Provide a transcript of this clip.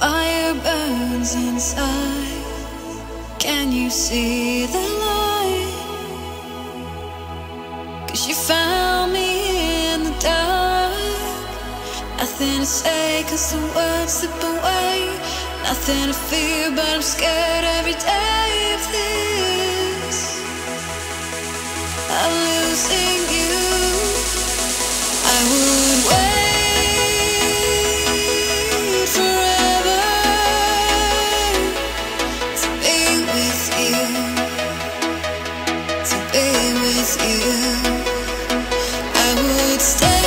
I would stay.